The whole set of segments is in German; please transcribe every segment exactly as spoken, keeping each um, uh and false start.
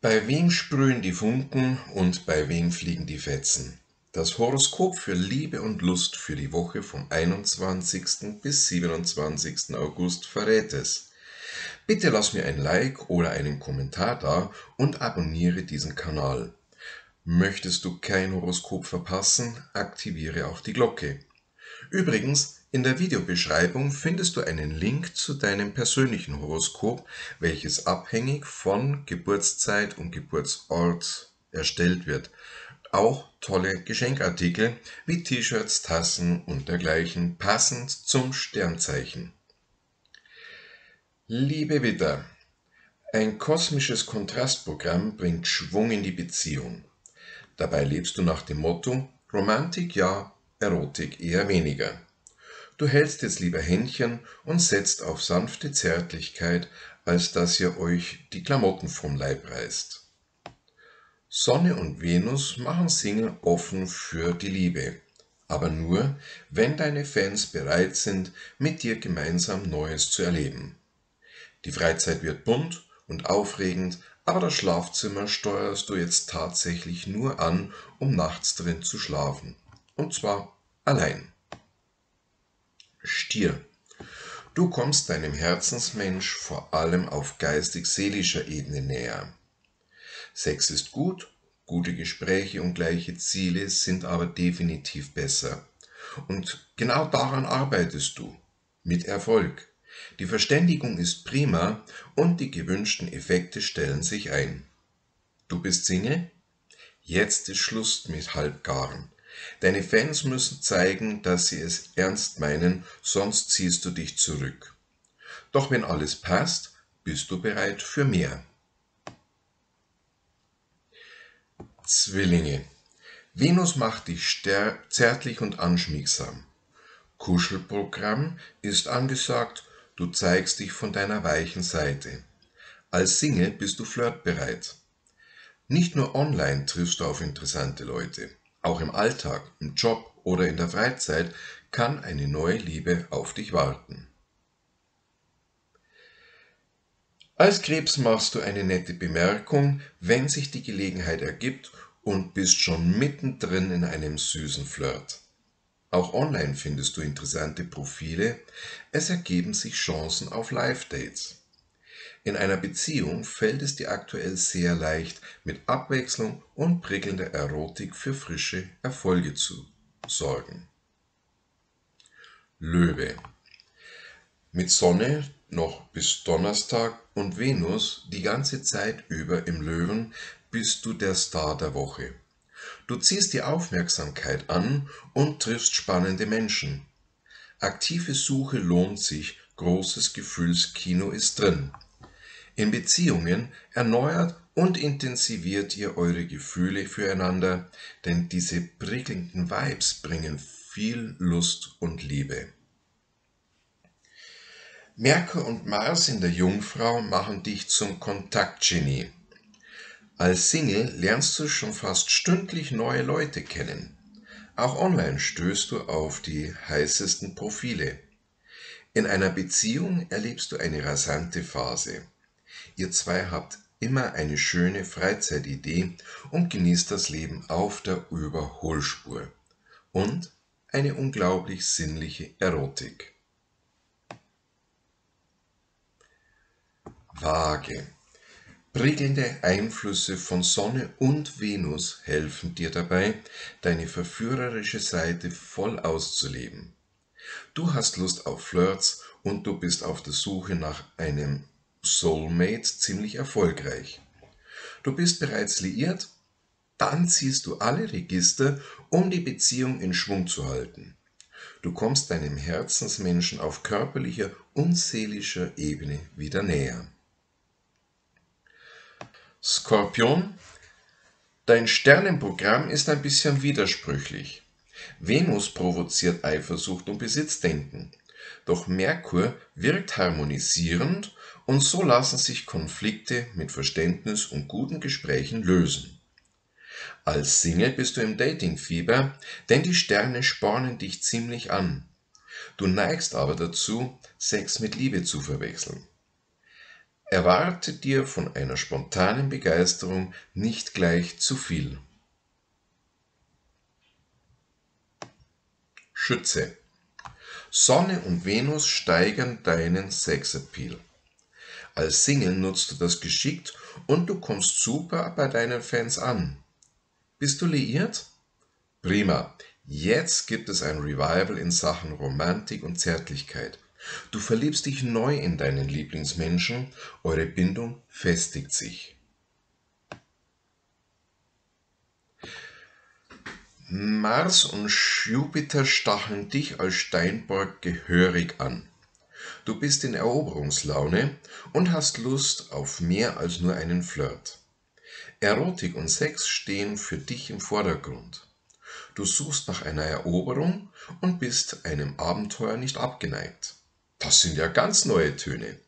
Bei wem sprühen die Funken und bei wem fliegen die Fetzen? Das Horoskop für Liebe und Lust für die Woche vom einundzwanzigsten bis siebenundzwanzigsten August verrät es. Bitte lass mir ein Like oder einen Kommentar da und abonniere diesen Kanal. Möchtest du kein Horoskop verpassen, aktiviere auch die Glocke. Übrigens, in der Videobeschreibung findest du einen Link zu deinem persönlichen Horoskop, welches abhängig von Geburtszeit und Geburtsort erstellt wird. Auch tolle Geschenkartikel wie T-Shirts, Tassen und dergleichen, passend zum Sternzeichen. Liebe Widder, ein kosmisches Kontrastprogramm bringt Schwung in die Beziehung. Dabei lebst du nach dem Motto: Romantik ja, Erotik eher weniger. Du hältst jetzt lieber Händchen und setzt auf sanfte Zärtlichkeit, als dass ihr euch die Klamotten vom Leib reißt. Sonne und Venus machen Single offen für die Liebe, aber nur, wenn deine Fans bereit sind, mit dir gemeinsam Neues zu erleben. Die Freizeit wird bunt und aufregend, aber das Schlafzimmer steuerst du jetzt tatsächlich nur an, um nachts drin zu schlafen. Und zwar allein. Stier. Du kommst deinem Herzensmensch vor allem auf geistig-seelischer Ebene näher. Sex ist gut, gute Gespräche und gleiche Ziele sind aber definitiv besser. Und genau daran arbeitest du, mit Erfolg. Die Verständigung ist prima und die gewünschten Effekte stellen sich ein. Du bist Single? Jetzt ist Schluss mit Halbgaren. Deine Fans müssen zeigen, dass sie es ernst meinen, sonst ziehst du dich zurück. Doch wenn alles passt, bist du bereit für mehr. Zwillinge. Venus macht dich zärtlich und anschmiegsam. Kuschelprogramm ist angesagt, du zeigst dich von deiner weichen Seite. Als Single bist du flirtbereit. Nicht nur online triffst du auf interessante Leute. Auch im Alltag, im Job oder in der Freizeit kann eine neue Liebe auf dich warten. Als Krebs machst du eine nette Bemerkung, wenn sich die Gelegenheit ergibt, und bist schon mittendrin in einem süßen Flirt. Auch online findest du interessante Profile, es ergeben sich Chancen auf Live-Dates. In einer Beziehung fällt es dir aktuell sehr leicht, mit Abwechslung und prickelnder Erotik für frische Erfolge zu sorgen. Löwe. Mit Sonne noch bis Donnerstag und Venus die ganze Zeit über im Löwen bist du der Star der Woche. Du ziehst die Aufmerksamkeit an und triffst spannende Menschen. Aktive Suche lohnt sich, großes Gefühlskino ist drin. In Beziehungen erneuert und intensiviert ihr eure Gefühle füreinander, denn diese prickelnden Vibes bringen viel Lust und Liebe. Merkur und Mars in der Jungfrau machen dich zum Kontaktgenie. Als Single lernst du schon fast stündlich neue Leute kennen. Auch online stößt du auf die heißesten Profile. In einer Beziehung erlebst du eine rasante Phase. Ihr zwei habt immer eine schöne Freizeitidee und genießt das Leben auf der Überholspur. Und eine unglaublich sinnliche Erotik. Waage. Prickelnde Einflüsse von Sonne und Venus helfen dir dabei, deine verführerische Seite voll auszuleben. Du hast Lust auf Flirts und du bist auf der Suche nach einem Soulmate ziemlich erfolgreich. Du bist bereits liiert, dann ziehst du alle Register, um die Beziehung in Schwung zu halten. Du kommst deinem Herzensmenschen auf körperlicher und seelischer Ebene wieder näher. Skorpion, dein Sternenprogramm ist ein bisschen widersprüchlich. Venus provoziert Eifersucht und Besitzdenken, doch Merkur wirkt harmonisierend und so lassen sich Konflikte mit Verständnis und guten Gesprächen lösen. Als Single bist du im Datingfieber, denn die Sterne spornen dich ziemlich an. Du neigst aber dazu, Sex mit Liebe zu verwechseln. Erwarte dir von einer spontanen Begeisterung nicht gleich zu viel. Schütze. Sonne und Venus steigern deinen Sexappeal. Als Single nutzt du das geschickt und du kommst super bei deinen Fans an. Bist du liiert? Prima, jetzt gibt es ein Revival in Sachen Romantik und Zärtlichkeit. Du verliebst dich neu in deinen Lieblingsmenschen, eure Bindung festigt sich. Mars und Jupiter stacheln dich als Steinbock gehörig an. Du bist in Eroberungslaune und hast Lust auf mehr als nur einen Flirt. Erotik und Sex stehen für dich im Vordergrund. Du suchst nach einer Eroberung und bist einem Abenteuer nicht abgeneigt. Das sind ja ganz neue Töne.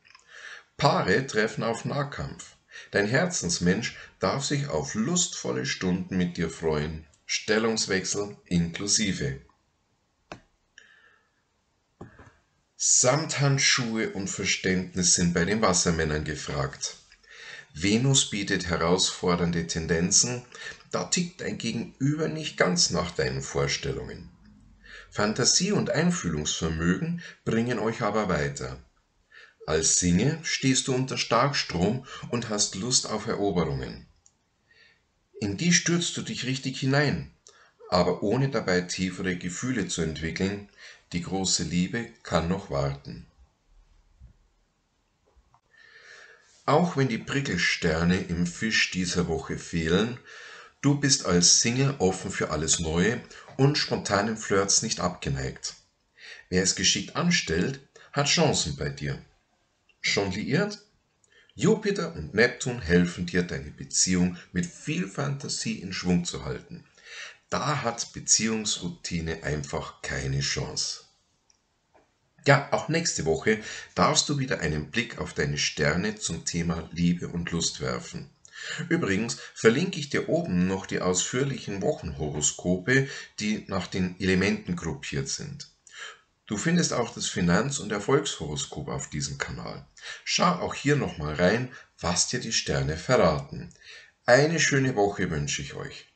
Paare treffen auf Nahkampf. Dein Herzensmensch darf sich auf lustvolle Stunden mit dir freuen. Stellungswechsel inklusive. Samthandschuhe und Verständnis sind bei den Wassermännern gefragt. Venus bietet herausfordernde Tendenzen, da tickt dein Gegenüber nicht ganz nach deinen Vorstellungen. Fantasie und Einfühlungsvermögen bringen euch aber weiter. Als Single stehst du unter Starkstrom und hast Lust auf Eroberungen. In die stürzt du dich richtig hinein, aber ohne dabei tiefere Gefühle zu entwickeln. Die große Liebe kann noch warten. Auch wenn die Prickelsterne im Fisch dieser Woche fehlen, du bist als Single offen für alles Neue und spontanen Flirts nicht abgeneigt. Wer es geschickt anstellt, hat Chancen bei dir. Schon liiert? Jupiter und Neptun helfen dir, deine Beziehung mit viel Fantasie in Schwung zu halten. Da hat Beziehungsroutine einfach keine Chance. Ja, auch nächste Woche darfst du wieder einen Blick auf deine Sterne zum Thema Liebe und Lust werfen. Übrigens verlinke ich dir oben noch die ausführlichen Wochenhoroskope, die nach den Elementen gruppiert sind. Du findest auch das Finanz- und Erfolgshoroskop auf diesem Kanal. Schau auch hier nochmal rein, was dir die Sterne verraten. Eine schöne Woche wünsche ich euch.